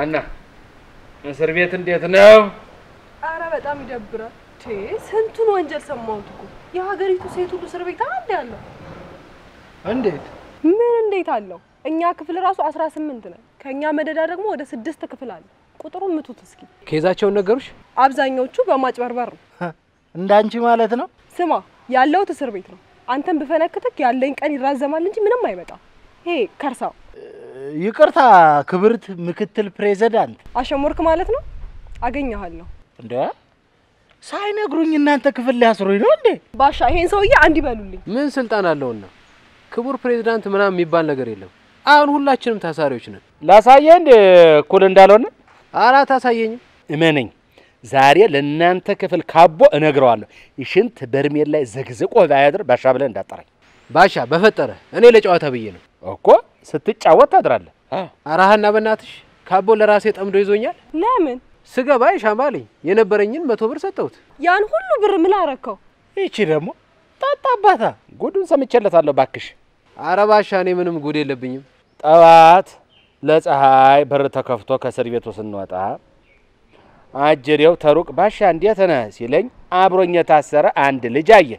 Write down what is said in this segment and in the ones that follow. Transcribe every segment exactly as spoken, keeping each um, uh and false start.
أنا سربيت أنت أتناو أنا بدأ مدبرة تيس هنتون وانجل سماوتكو يا هاجريتو سيتولو سربيت عندي الله عنديت من عنديت الله إني كفل راسو عشرة سمنتنا كإني مدد أرقمه وده سدست كفلان كترون متوتسكي كذا شو نقرش أبزاني وشو بماش بربر ندانشي مالتنا سما يالله تسربيتنا أنتم بفنكتك ياللينك أني راز زمان لنتي من ما يبدأ هي كارثة يكرثا كبرت مكتل بريزيدنت عشان مرك مالتنا أجينا هالنا ده ساينا قروني إن أنت كفل لها سرينا ده باشا هين سوية عندي بالولي من سلطان الله لنا كبر بريزيدنت منا ميبان لقريلهم أنا هو لا تشرم تساريوشنا لا سايين كولن دالون أنا تسايين إمانين زارية لأن أنت كفل كابو أنا قرانه يشنت برميل لا زقزق وعيادر باشا بلند ترى باشا بفترة أنا ليش أوتها بينه أكو ستيج أوتها درال ها أراهن أبناتش كابو لراسيت أمر يزونيا لا من سجى بايش همالي ينبرينين ما تبرس توت يعني كله برملاركوا إيش رموا تا تابها قدون سميتشلة تلو باكش أرباشا أنا منهم قدي لبينيم أوقات لات هاي برد تكفتو كسرية وصنوات ها أجريو تروك باشا عندي تناسي لين أبروني تاسرة عند اللي جاية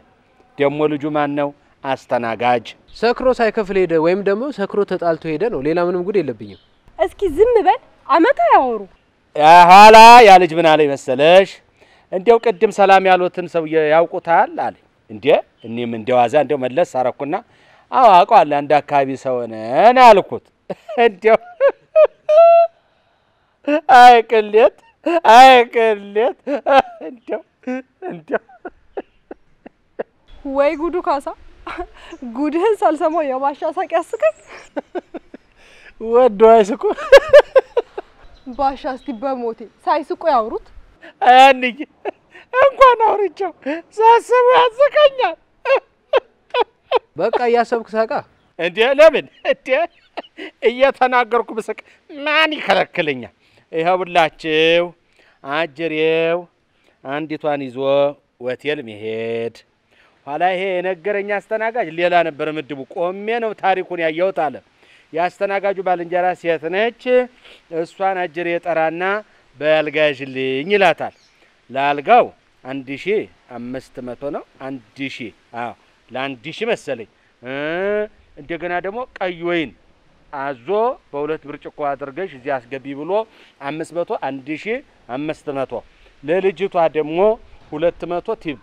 تيمولو جمانو አስተናጋጅ ሰክሮ ሳይከፍል ሄደ ወይም ደግሞ ሰክሮ ተጣልቶ ሄደ ነው ሌላ ምንም ጉድ የለብኝም እስኪ ዝም በል አመታ ያወሩ አሃላ ያ ልጅ ምን አለ መሰለሽ እንዴው ቀድም ሰላም ያሉትን ሰው ያውቁታል አለ እንዴ እኔም እንዴው አዛ እንዴው መለስ አረኩና አዎ አቋለ አንድ አካባቢ ሰው ነን አልኩት እንዴው አይ ቅልት አይ ቅልት እንዴው እንዴው ወይ ጉዱ ካሳ ጉድህን ሳልሰማው ያው ባሻ ሳቅ ያስቀኝ ወዶ አይስቁ ባሻ እስቲ በሞቴ ሳይስቁ ያውሩት አንኝ እንኳን አውርቸው ሳስቡ ያስቀኛል በቃ ያሰብክ ሳቃ እንዴ ለምን እንዴ እየተናገርኩ ብስቅ ማን ይከለክለኛል ይኸውላችሁ አጀሬው አንዲቷን ይዞ ሆቴል መሄድ ኋላ ይሄ ነገረኛ አስተናጋጅ ሌላ ነበር ምድቡ ቆሜ ነው ታሪኩን ያየውት አለ ያስተናጋጁ ባልንጀራ ሲያት ነች እሷን አጀር የጠራና በአልጋጅልኝ ይላታል ላልጋው አንድ ሺህ አምስት መቶ ነው አንድ ሺህ አዎ ለ አንድ ሺህ መሰለኝ እንደገና ደግሞ ቀይ ወይን አዞ በሁለት ብርጭቆ አድርገሽ እዚህ አስገቢ ብሎ አምስት መቶ አንድ ሺህ አምስት መቶ ለልጅቷ ደግሞ ሁለት መቶ ቲፕ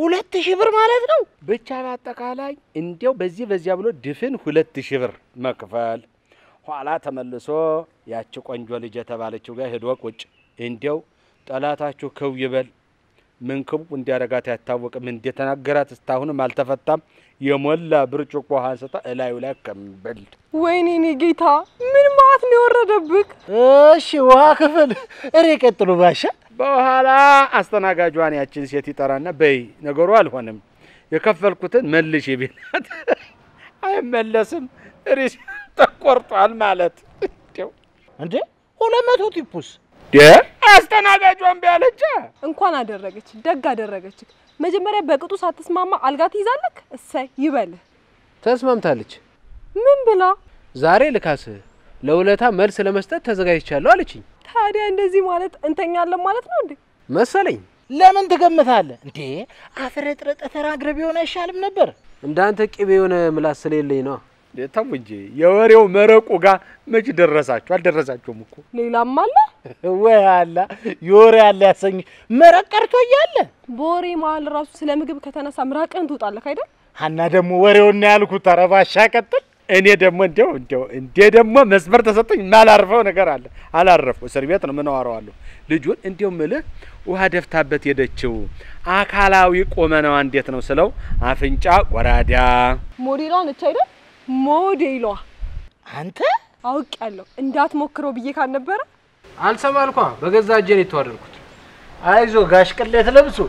ሁለት ሺህ ብር ማለት ነው ብቻ ባጠቃላይ እንዴው በዚህ በዚያ ብሎ ድፍን ሁለት ሺህ ብር መከፈል ኋላ ተመልሶ ያቺ ቆንጆ ልጅ ተባለችው ጋር ሄዶ ቆጭ እንዴው ጣላታችሁ ከው ይበል ምን ከቡ እንዲያረጋት ያታወቀም እንደተናገራት እስታሁንም አልተፈታም የሞላ ብርጭቆ ሀንሰታ እላዩ ላይ ከመብል ወይኔ ኒ ጌታ ምን ማት ነው ወረደብክ እሺ ዋከፈል እሬቀጥሉ ባሻ በኋላ አስተናጋጇን ያችን ሴት ይጣራና በይ ነገሩ አልሆነም የከፈልኩትን መልሽ ይብላት አይመለስም ሪስ ተቆርጧል ማለት እንዴው እንዴ ሁለት መቶ ቲፕስ ደ አስተናጋጇን በያለች እንኳን አደረገች ደግ አደረገች መጀመሪያ በቅጡ ሳትስማማ አልጋት ይዛለክ እሰይ ይበል ተስማምታለች ምን ብላ ዛሬ ልካስ ለውለታ መልስ ለመስጠት ተዘጋጅቻለሁ አለችኝ ታዲያ እንደዚህ ማለት እንተኛለን ማለት ነው እንዴ መሰለኝ ለምን ተገምታለህ እንዴ አፍረጥረጥ ተራግረብ ይሆነ ይሻልም ነበር እንዳንተ ቂብ ይሆነ ምላስ ስለሌለኝ ነው ደታም እንጂ የወሬው መረቁ ጋር መች ደረሳችሁ አልደረሳችሁም እኮ ሌላም አለ ወይ አላ የወሬ አለ ያሰኝ መረቅ ቀርቶ ይያለ ቦሪ ማል ራሱ ስለምግብ ከተነሳ ምራቀን ትውጣለህ አይደል አና ደሞ ወሬውን ያልኩት አረባሻ ቀጥል እኔ ደሞ እንደው እንደው እንዴ ደሞ መስበር ተሰጠኝ ማላርፈው ነገር አለ አላርፈው ሰርቤት ነው ምናወራው አለ ልጁን እንደው ምልህ ውሃ ደፍታበት ሄደችው አካላዊ ቆመናው እንዴት ነው ስለው አፍንጫ ወራዳ ሞዴሏ ነች አይደል ሞዴሏ አንተ አውቃለሁ እንዳት ሞክረው ብዬ ካል ነበር أنسى مالكوا بجزء جري تورن كتر. أيزو غاش كلية لبسو.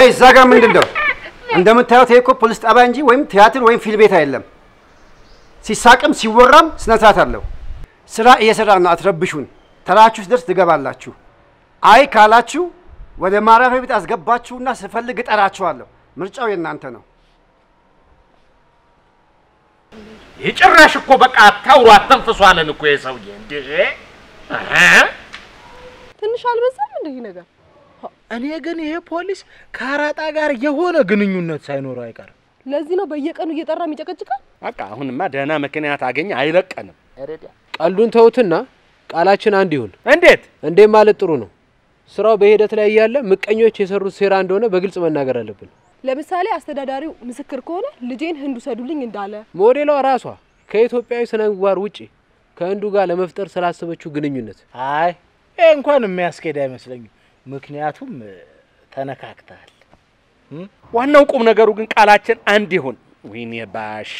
أي زاجا من دندو. عندما تأتي يكو بوليس أبانجي وين تياتر وين فيلم بيتايلهم. سي ساكم سي ورام سنتاترلو. سرا إيه سرا ناترب بيشون. تراشوش درس دقابل لاتشو. أي كالاتشو وده مارا في بيت أزقب باتشو الناس فلقت قت أراشوالو. مرجع وين نانتنو. يجرش كوبك أتاو راتن فسوانا نكويس أوجين ده. ها؟ تنشال بس من ده هنا كا. أنا أجنيه بوليس كارات أجار يهونا جنيننا تساينو راي كار. لازينو بيجك أنو يترى ميتك أتجك؟ أكا هون ما دهنا مكاني أتاعيني عيلك أنا. أريديا. قالون ثوتنا قالاتشن عنديون. عندت؟ عندي ماله ترونه. سراو بهيدت لا يلا مكانيو تشيسر سيران دونا بقول سمن نجارة لبل. ለምሳሌ አስተዳዳሪው ምስክር ከሆነ ልጄን ህንዱ ሰዱልኝ እንዳለ ሞዴሏ ራሷ ከኢትዮጵያዊ ሰነጓር ውጪ ከህንዱ ጋር ለመፍጠር ስላሰበችው ግንኙነት አይ እንኳን የሚያስከዳ አይመስለኝ ምክንያቱም ተነካክታል ዋናው ቁም ነገሩ ግን ቃላችን አንድ ይሁን ወይኔ ባሻ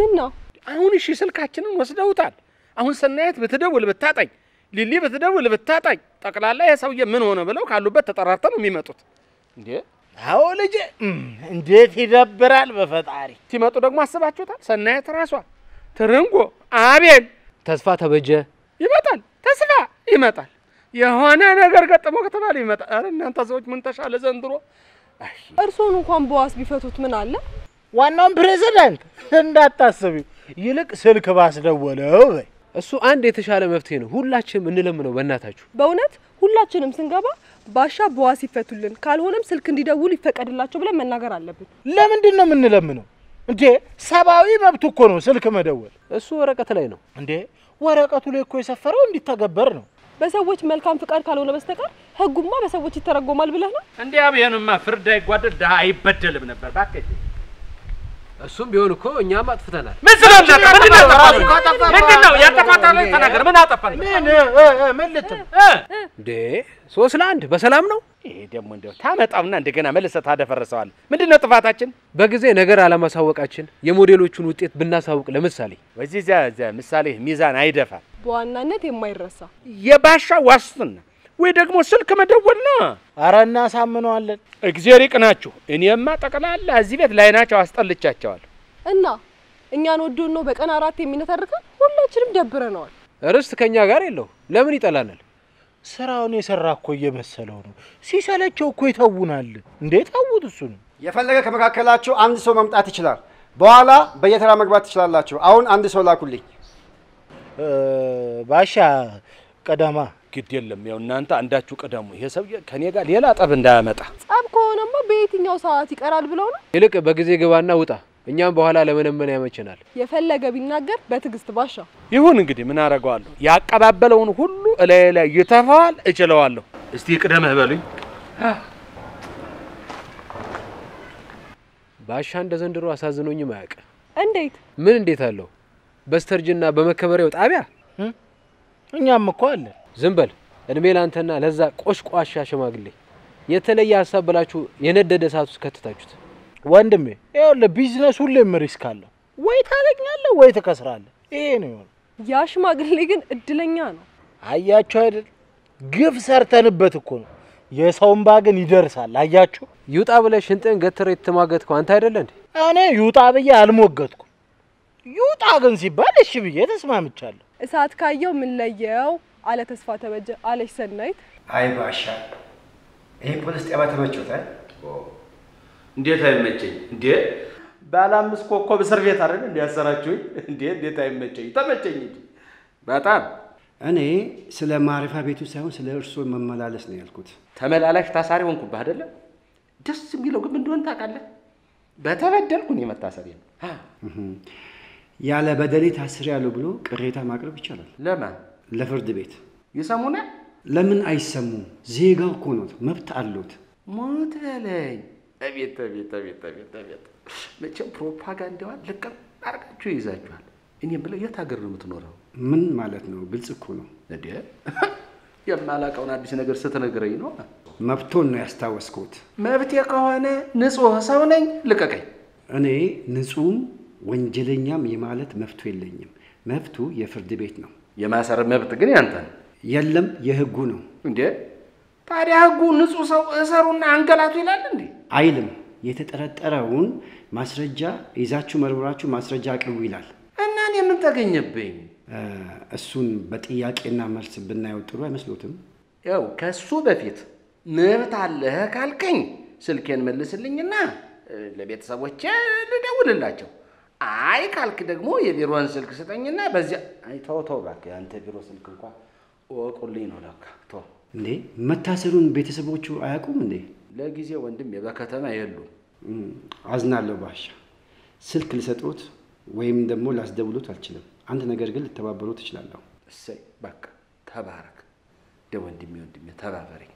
ምን ነው አሁን እሺ ስልካችንን ወስደውታል አሁን ሰናይት በተደውል በታጣኝ ሊሊ በተደውል በታጣኝ ጠቅላላ የሰውዬ ምን ሆነ ብለው ካሉበት ተጠራርተው የሚመጡት እንዴ هاو لجي انديت يدبرال بفتاري تيماتو دغمو حسباتوتال سنايت راسوا ترنغو ابين تسفا تبجه يمطال تسفا يمطال يهونه ነገር ገጥሞ ከተባለ ይመጣ አረ እናንተ ሰዎች ምን ተሻለ ዘንድሮ እርሶን እንኳን በዋስ ቢፈቱት ምን አለ ዋናውን ፕሬዚዳንት እንዳታስቢ ይልቅ ስልክ ባስደወለው እሱ አንድ የተሻለ መፍትሄ ነው ሁላችንም እንለምነው በእናታችሁ በእውነት ሁላችንም ስንገባ ባሻ በዋስ ይፈቱልን ካልሆነም ስልክ እንዲደውል ይፈቀድላቸው ብለን መናገር አለብን ለምንድን ነው እንለምነው እንዴ ሰባዊ መብት እኮ ነው ስልክ መደወል እሱ ወረቀት ላይ ነው እንዴ ወረቀቱ ላይ እኮ የሰፈረው እንዲተገበር ነው በሰዎች መልካም ፍቃድ ካልሆነ በስተቀር ህጉማ በሰዎች ይተረጎማል ብለህ ነው እንዴ አብየንማ ፍርድ አይጓደል ዳ አይበደልም ነበር ባከቺ እሱም ቢሆን እኮ እኛም አጥፍተናል ምን ስለምናጠፋ ምን ነው ያጠፋታለ ተናገር ምን አጠፋን ምን ምን ልትል እንዴ ሶስት ለአንድ በሰላም ነው ይሄ ደግሞ እንደው ታመጣውና እንደገና መልሰታ አደፈረሰዋል ምንድነው ጥፋታችን በጊዜ ነገር አለማሳወቃችን የሞዴሎቹን ውጤት ብናሳውቅ ለምሳሌ ወዚህ ዛ ምሳሌ ሚዛን አይደፋ በዋናነት የማይረሳ የባሻ ዋስትና ወይ ደግሞ ስልክ መደወል ነው አራና ሳምነዋለን እግዚአብሔር ይቅናችሁ እኔማ ጠቅላላ እዚህ ቤት ላይናቸው አስጠልቻቸዋል እና እኛን ወዶን ነው በቀን አራት የሚነተርከን ሁላችንም ደብረናል ርስት ከኛ ጋር የለው ለምን ይጠላናል ስራውን የሰራኮ እየመሰለው ነው ሲሰለቸው እኮ ይተውናል እንዴት አውት እሱ ነው የፈለገ ከመካከላችሁ አንድ ሰው መምጣት ይችላል በኋላ በየተራ መግባት ይችላልላችሁ አሁን አንድ ሰው ላኩልኝ ባሻ ቀዳማ كده يلهم يا ونانتا عندك قدامه هي سوية كان يقال يلا طب ندامته طب كونه ما بيتي يا ساعات يقرال بلونه يلك بغزي غبانا وطا እኛም በኋላ ለምንምን ያመቸናል የፈለገ ቢናገር በትግስት ባሻ ይሁን እንግዲህ ምን አረጋዋለሁ ያቀባበለውን ሁሉ ለላ ይተፋል እጨለዋለሁ እስቲ ቅደምህ በሉኝ ባሻ እንደ ዘንድሮ አሳዝኖኝ ማያቀ እንዴት ምን እንዴት አለው በስተርጅና በመከበሪያው ጣቢያ እኛም እኮ አለ زنبل እድሜ ላንተና ለዛ ቆሽቋሻ ሽማግሌ የተለየ ሐሳብ ብላችሁ የነደደ ሰዓቱስ ከተታችሁት ወንድሜ ይኸውልህ ቢዝነስ ሁሌም ሪስክ አለው ወይ ታገኛለህ ወይ ትከስራለህ ይሄ ነው ያ ሽማግሌ ግን እድለኛ ነው አያችሁ አይደል ግፍ ሰርተንበት እኮ ነው የሰውን ባገን ይደርሳል አያችሁ ይውጣ ብለህ እንጠን ገትሬ ተማገትከው አንተ አይደል እንዴ እኔ ይውጣ ብዬ አልሞገትኩም ይውጣ ግን ሲባል እሺ ብዬ ተስማምቻለሁ እሳት ካየው ምን ለየው على تسفا تبجه على سنايت اي باشا ايه بوليس تبع تبجوت اي እንዴት አይመቸኝ እንዴ ባላምስ ኮኮብ ሰርቬት አይደል እንዲያሰራችሁ እንዴ እንዴት አይመቸኝ ተመቸኝ እንዴ በጣም እኔ ስለ ማሪፋ ቤቱ ሳይሆን ስለ እርሱ መመላለስ ነው ያልኩት ተመላላሽ ታሳሪ ሆንኩብህ አይደል ደስ የሚለው ግን እንደሆነ ታውቃለህ በተበደልኩ ነው መታሰሪ ነው ያለ በደሌ ታስሪ ያለው ብሎ ቅሬታ ማቅረብ ይቻላል ለማን ለፍርድ ቤት ይሰሙና ለምን አይሰሙ ዜጋው እኮ ነው መብት አለው ሞት በለኝ አቤት አቤት አቤት አቤት አቤት ለጨም ፕሮፓጋንዳዋን ለቀም አርጋችሁ ይዛችኋል እኔም ብለው የታገር ነው የምትኖረው ምን ማለት ነው ግልጽ እኮ ነው ለደ የማላቀውን አዲስ ነገር ስትነግረኝ ነው መብቶን ነው ያስታወስኩት መብት የከሆነ ንጹህ ሰው ነኝ ልቀቀኝ እኔ ንጹህ ወንጀለኛም የማለት መፍቱ የለኝም መፍቱ የፍርድ ቤት ነው የማሰር መብት ግን ያንተ የለም የህጉ ነው እንዴ ታዲያ ህጉ ንጹህ ሰው እሰሩና አንገላቱ ይላል እንዴ አይልም የተጠረጠረውን ማስረጃ ይዛችሁ መርብራችሁ ማስረጃ አቅርቡ ይላል እና እኔ ምን ተገኘብኝ እሱን በጥያቄና መልስ ብናየው ጥሩ አይመስልዎትም ያው ከሱ በፊት መብት አለ ካልከኝ ስልኬን መልስልኝና ለቤተሰቦቼ ልደውልላቸው አይ ካልክ ደግሞ የቢሮን ስልክ ሰጠኝና በዚያ አይ ተው ተው ባክ አንተ ቢሮ ስልክ እንኳን ወቁልኝ ነው ላካ ተው እንዴ መታሰሩን ቤተሰቦቹ አያቁም እንዴ ለጊዜ ወንድም የበከተማ ይሉ አዝናለሁ ባሻ ስልክ ልሰጥዎት ወይም ደግሞ ላስደውሉት አልችልም አንተ ነገር ግን ልተባበሩት ይችላልው እሰይ ባክ ተባረክ ደወንድም ይወንድም ተባበረኝ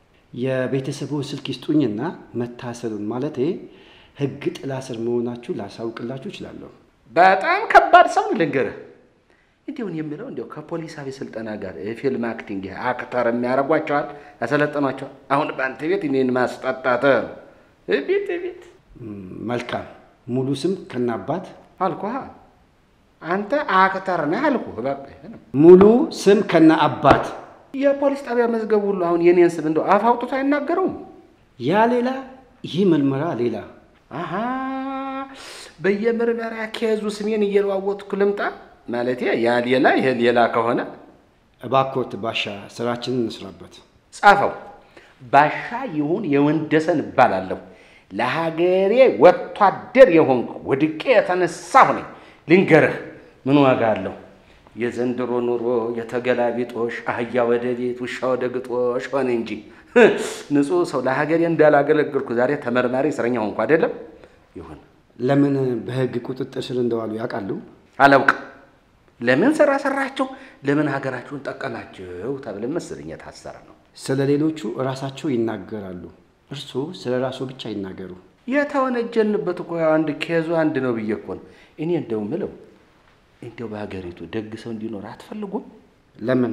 የቤተሰቦ ስልክ ይስጡኝና መታሰሩን ማለቴ ህግ ጥላ ስር መሆናችሁ ላሳውቅላችሁ ይችላል በጣም ከባድ ሰው ልንገርህ እንዴው የሚለው እንዴው ከፖሊስ አቤት ስልጣና ጋር ፊልም አክቲንግ አክተር የሚያረጋጓቸዋል ያሰለጠናቸው አሁን ባንተ ቤት እኔን ማስጣጣተ እቤት እቤት መልካም ሙሉ ስም ከናባት አልኩህ አንተ አክተር ነህ አልኩህ በቃ ሙሉ ስም ከናባት የፖሊስ ጣቢያ መዝገቡ ሁሉ አሁን የኔን ስም እንደው አፋውጡት አይናገሩም ያ ሌላ ይሄ መልመራ ሌላ አሃ በየመርመራ ከያዙ ስሜን እየለዋወጥኩ ልምጣ ማለት ያ ሌላ ይሄ ሌላ ከሆነ እባክዎት ባሻ ስራችንን እንስራበት ጻፈው ባሻ ይሁን የወንደሰን ባላለሁ ለሀገሬ ወጣደር የሆንኩ ወድቄ ተነሳሁ ነኝ ልንገርህ ምን ዋጋ አለው የዘንድሮ ኑሮ የተገላቢጦሽ አህያ ወደ ቤት ውሻ ወደ ግጦሽ ሆነ እንጂ ንጹህ ሰው ለሀገሬ እንዳላገለግልኩ ዛሬ ተመርማሪ ስረኛ ሆንኩ አይደለም ይሁን ለምን በህግ ቁጥጥር ስር እንደዋሉ ያቃሉ አላውቅ ለምን ሰራ ሰራቸው ለምን ሀገራቸውን ጠቀላቸው ተብለ መስለኛ ታሰረ ነው ስለሌሎቹ ራሳቸው ይናገራሉ እርሱ ስለራሱ ብቻ ይናገሩ የተወነጀንበት እኮ አንድ ኬዙ አንድ ነው በየቆን እኔ እንደው ምለው እንዴው በሀገሪቱ ደግ ሰው እንዲኖር አትፈልጉም ለምን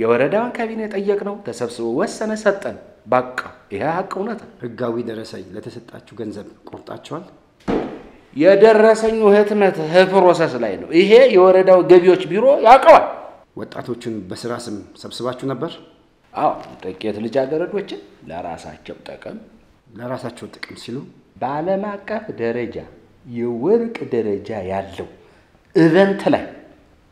የወረዳውን ካቢኔ ጠየቅነው ተሰብስቦ ወሰነ ሰጠን በቃ ይሄ ሀቁነት ህጋዊ ደረሰኝ ለተሰጣችሁ ገንዘብ ቆርጣችኋል የደረሰኙ ህትመት ፕሮሰስ ላይ ነው ይሄ የወረዳው ገቢዎች ቢሮ ያቀዋል ወጣቶችን በስራ ስም ሰብስባችሁ ነበር አዎ ጥቂት ልጃገረዶችን ለራሳቸው ጥቅም ለራሳቸው ጥቅም ሲሉ ባለም አቀፍ ደረጃ የወርቅ ደረጃ ያለው ኢቨንት ላይ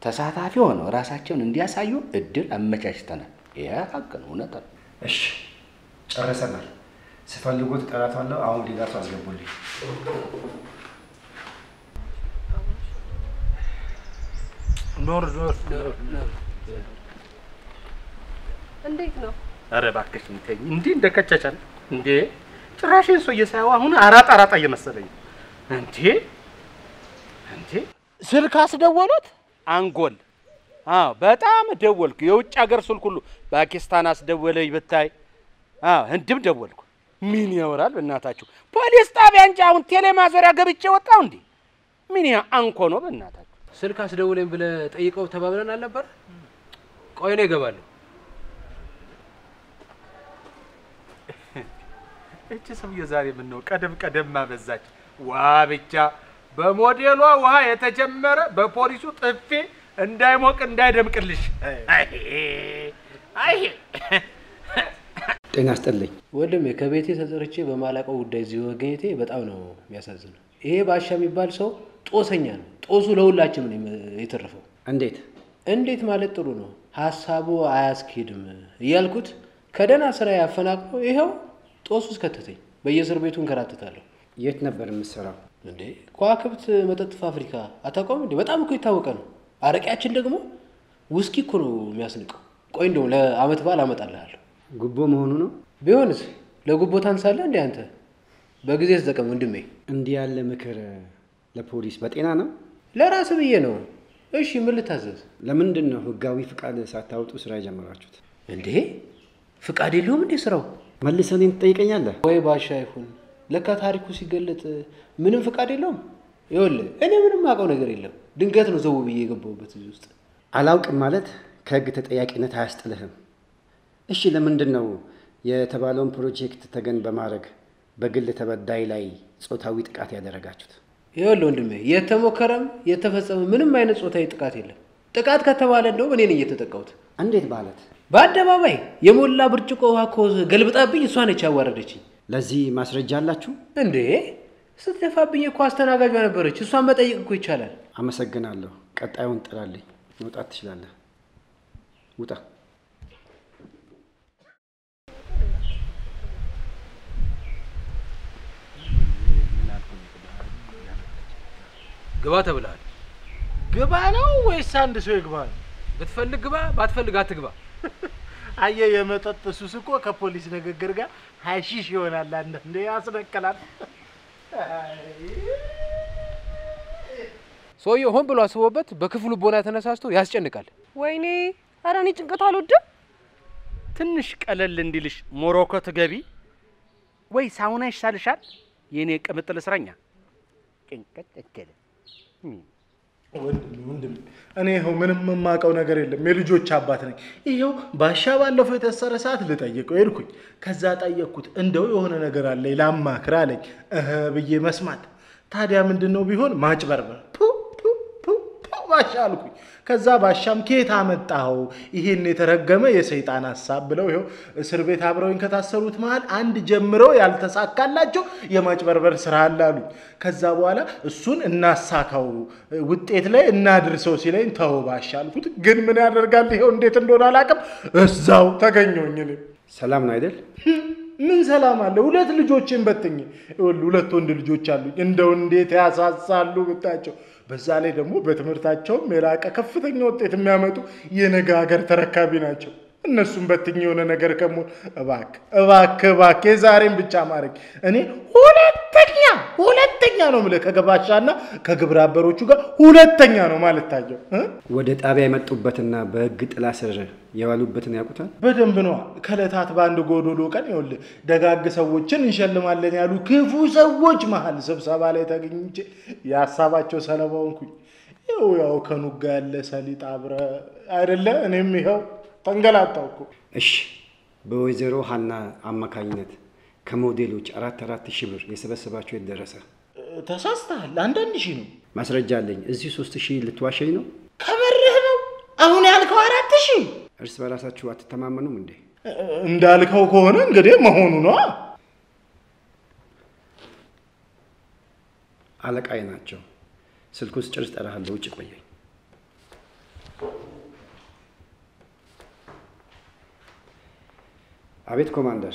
ተሳታፊ ሆነው ራሳቸውን እንዲያሳዩ እድል አመቻችተናል ያ ሀቅ ነው ነበር እሺ ጨረሰናል ስፈልጉት ተጠራቷለሁ አሁን ሊጋቱ አስገቡልኝ ኖር ኖር እንዴት ነው አረ ባክሽ እንተኝ እንዴ እንደከቻቻል እንዴ ጭራሽን ሰው የሳያው አሁን አራት አራት እየመሰለኝ እንዴ እንዴ ስልካስ ደወሉት አንጎል አዎ በጣም ደወልኩ የውጭ ሀገር ስልክ ሁሉ ፓኪስታን አስደወለኝ በታይ አዎ እንድም ደወልኩ ምን ያወራል በእናታችሁ ፖሊስ ጣቢያ እንጂ አሁን ቴሌማዞሪያ ገብቼ ወጣው እንዴ ምን ያ አንኮ ነው በእናታችሁ ስልክ አስደወለኝ ብለ ጠይቀው ተባብረን አልነበር ቆይ ነው ይገባል እቺ ሰውዬ ዛሬ ምን ነው ቀደም ቀደም ማበዛች ዋ ብቻ በሞዴሏ ውሃ የተጀመረ በፖሊሱ ጥፊ እንዳይሞቅ እንዳይደምቅልሽ አይ ጤና አስጠልኝ ወልም ከቤቴ ተዘርቼ በማላቀው ጉዳይ ዚው ወገኔቴ በጣም ነው የሚያሳዝነው ይሄ ባሻ የሚባል ሰው ጦሰኛ ነው ጦሱ ለሁላችንም የተረፈው እንዴት እንዴት ማለት ጥሩ ነው ሐሳቡ አያስኪድም ይልኩት ከደና ስራ ያፈናቅቆ ይሄው ጦሱስ ከተተኝ በየስር ቤቱን ከራተታለው የት ነበር መስራው እንዴ ኳክብት መጠጥፍ አፍሪካ አታቆም እንዴ በጣም እኮ ይታወቀ ነው አረቂያችን ደግሞ ውስኪ እኮ ነው የሚያስንቀው ቆይ እንደው ለአመት ባል አመጣላለሁ ጉቦ መሆኑ ነው ቢሆንስ ለጉቦ ታንሳለህ እንዴ አንተ በጊዜ ተጠቀም ወንድሜ እንዲያለ ምክር ለፖሊስ በጤና ነው ለራስህ ብዬ ነው أيش يملت هذا؟ لمن دنا هو جاوي فكاد ساعتاوت أسرع جمراتشوت. عندي؟ فكاد اليوم عندي سرو. ما اللي سنين تيجي كنيا ده؟ وين باشا يكون؟ لك هتعرفوا سجلت منهم فكاد اليوم؟ يقول لي أنا منهم ما أكون أجري لهم. دنقات نزوب بيجي قبوا بتجوز. علاوك مالت كعجت أياك إنها تعست لهم. إيش لمن دنا هو يتبالون بروجكت تجن بمارك بقول تبدأ لي صوت هويت كاتي هذا رجعت. يقولون دمي يتمو كرم يتفسم منهم ما ينسوا تاي تقاتيله تقات كتبالد لو منين يتتقوت عندي تبالد بعد ما باي يمول لا برتقوها كوز قلبت أبي يسواني شاوردتشي لذي ما سرجع لا شو عندي ستلف أبي يقاس تناقش وانا بريش يسوان بتأيي كوي شلال أما سجنا له كت أيون ترالي وتأتي شلال له وتا قباته بلال قبانه ويساند سوي قبان بتفلق قبا بتفلق قات قبا أيه يا متت سوسكوا كpolice نجقرقة هاشيش يونا لندن ده أصلا كلام سويو هم بلوا سوابت بكفلو بوناتنا ساستو ياسجن نقال ويني أراني تقطعلو ده تنشك على لنديلش مراقة تجري ويساونا يشتغل شاد يني كمثل سرنيا كنكت أكله أنا هو من ما كونا قريلا ميلجو تشاباتني إيوه باشا والله في تسارة ساعات اللي تأييكو إيركوي كذات أيكوت عندو يهونا نقرال لي لما كرالك أه بيجي مسمات تاريا من دنو بيهون ما تبربر بو بو بو بو باشا لكوي كذا باشا مكيت عمد تاهو إيهن يترقم يسيطان الساب بلو يهو سربيت عبرو إنك تسروت مال عند جمرو يالتساكال لاجو يماج بربر سرحال لالو كذا بوالا السون الناس ساكاو وطيت لأي النادر سوسي لأي انتهو باشا لكوت جن من يادرقال ليهو انديتن دونا لاكم الزاو تاقنيو نيني سلام نايدل من سلام الله ولاد الجوتشين بتني ولاد توند الجوتشالو عندو انديت ياساسالو بتاچو بزالي دمو بتمرتاچو ميراك كفتني وطيت ميامتو ينغاغر تركابي ناچو እነሱም በትኝ የሆነ ነገር ከመ እባክ እባክ እባክ የዛሬን ብቻ ማረክ እኔ ሁለተኛ ሁለተኛ ነው ማለት ከገባሻና ከግብራበሮቹ ጋር ሁለተኛ ነው ማለት ታየው ወደ ጣቢያ የመጡበትና በህግ ጥላ ስር የዋሉበትን ያቁታል በደንብ ነው ከለታት ባንድ ጎዶሎ ቀን ይወል ደጋግ ሰዎችን እንሸልማለን ያሉ ክፉ ሰዎች መሃል ስብሰባ ላይ ተገኝቼ ያሳባቸው ሰለባውንኩኝ ይው ያው ከኑጋ ያለ ሰሊጥ አብረ አይደለ እኔም ይሄው ተንገላጣውኩ እሺ በወይዘሮ ሐና አማካኝነት ከሞዴሎች አራት ሺህ ብር የሰበሰባቸው ይደረሰ ተሳስተሃል አንድ አንድ ሺህ ነው ማስረጃለኝ እዚህ ሶስት ሺህ ልትዋሸኝ ነው ከመርህ ነው አሁን ያልከው አራት ሺህ እርስ በራሳችሁ አትተማመኑም እንዴ እንዳልከው ከሆነ እንግዲህ መሆኑ ነው አለቃዬ ናቸው ስልኩስ ጭርስ ጠራሃለሁ እጭ ቆየኝ أبيت كوماندر.